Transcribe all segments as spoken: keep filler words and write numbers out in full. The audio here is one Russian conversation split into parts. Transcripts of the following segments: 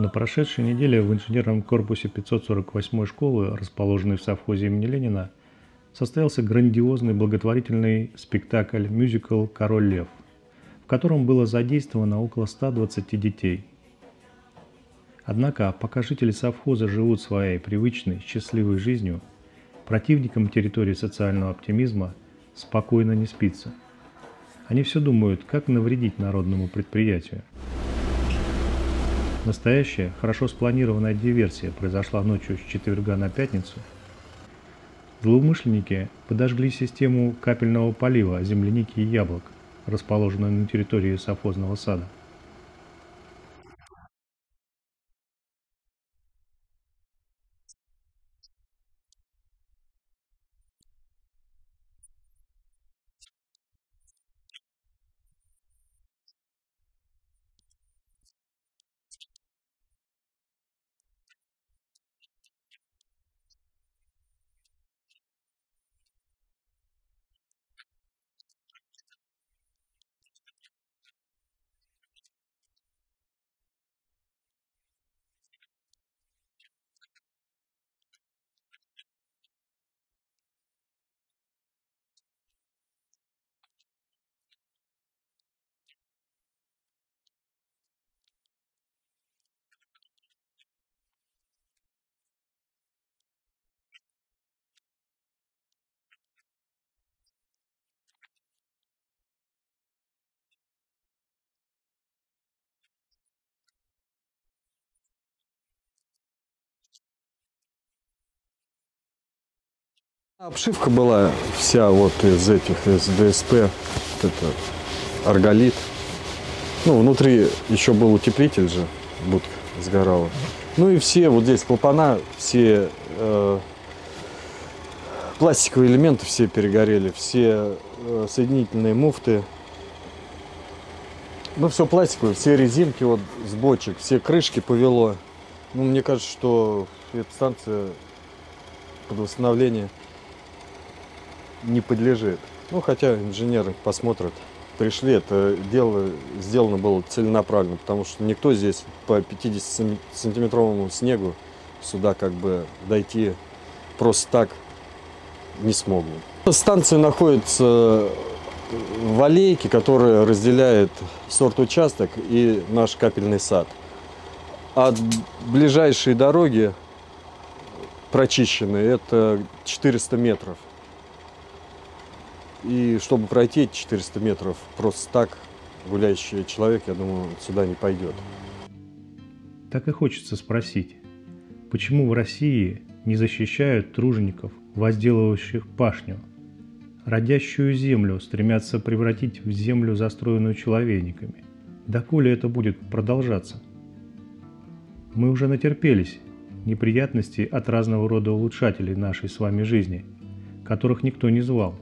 На прошедшей неделе в инженерном корпусе пятьсот сорок восьмой школы, расположенной в совхозе имени Ленина, состоялся грандиозный благотворительный спектакль-мюзикл «Король Лев», в котором было задействовано около ста двадцати детей. Однако, пока жители совхоза живут своей привычной, счастливой жизнью, противникам территории социального оптимизма спокойно не спится. Они все думают, как навредить народному предприятию. Настоящая, хорошо спланированная диверсия произошла ночью с четверга на пятницу. Злоумышленники подожгли систему капельного полива земляники и яблок, расположенную на территории совхозного сада. Обшивка была вся вот из этих, из ДСП, вот это арголит. Ну, внутри еще был утеплитель же, будка сгорала. Ну и все, вот здесь клапана, все э, пластиковые элементы все перегорели, все э, соединительные муфты. Ну, все пластиковое, все резинки вот с бочек, все крышки повело. Ну, мне кажется, что эта станция под восстановление не подлежит. Ну, хотя инженеры посмотрят. Пришли, это дело сделано было целенаправленно, потому что никто здесь по пятидесятисантиметровому снегу сюда как бы дойти просто так не смогу. Станция находится в аллейке, которая разделяет сортучасток и наш капельный сад. От ближайшей дороги прочищены это четыреста метров. И чтобы пройти эти четыреста метров, просто так гуляющий человек, я думаю, сюда не пойдет. Так и хочется спросить, почему в России не защищают тружеников, возделывающих пашню? Родящую землю стремятся превратить в землю, застроенную человейниками. Доколе это будет продолжаться? Мы уже натерпелись неприятностей от разного рода улучшателей нашей с вами жизни, которых никто не звал.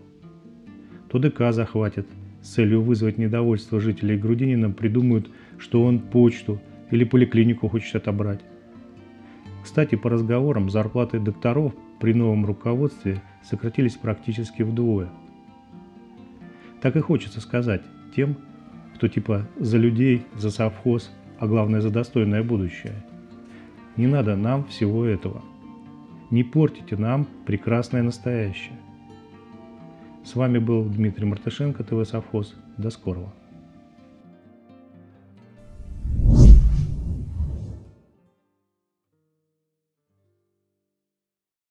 То ДК захватят, с целью вызвать недовольство жителей Грудинина придумают, что он почту или поликлинику хочет отобрать. Кстати, по разговорам, зарплаты докторов при новом руководстве сократились практически вдвое. Так и хочется сказать тем, кто типа за людей, за совхоз, а главное за достойное будущее. Не надо нам всего этого. Не портите нам прекрасное настоящее. С вами был Дмитрий Мартышенко, ТВ Совхоз. До скорого.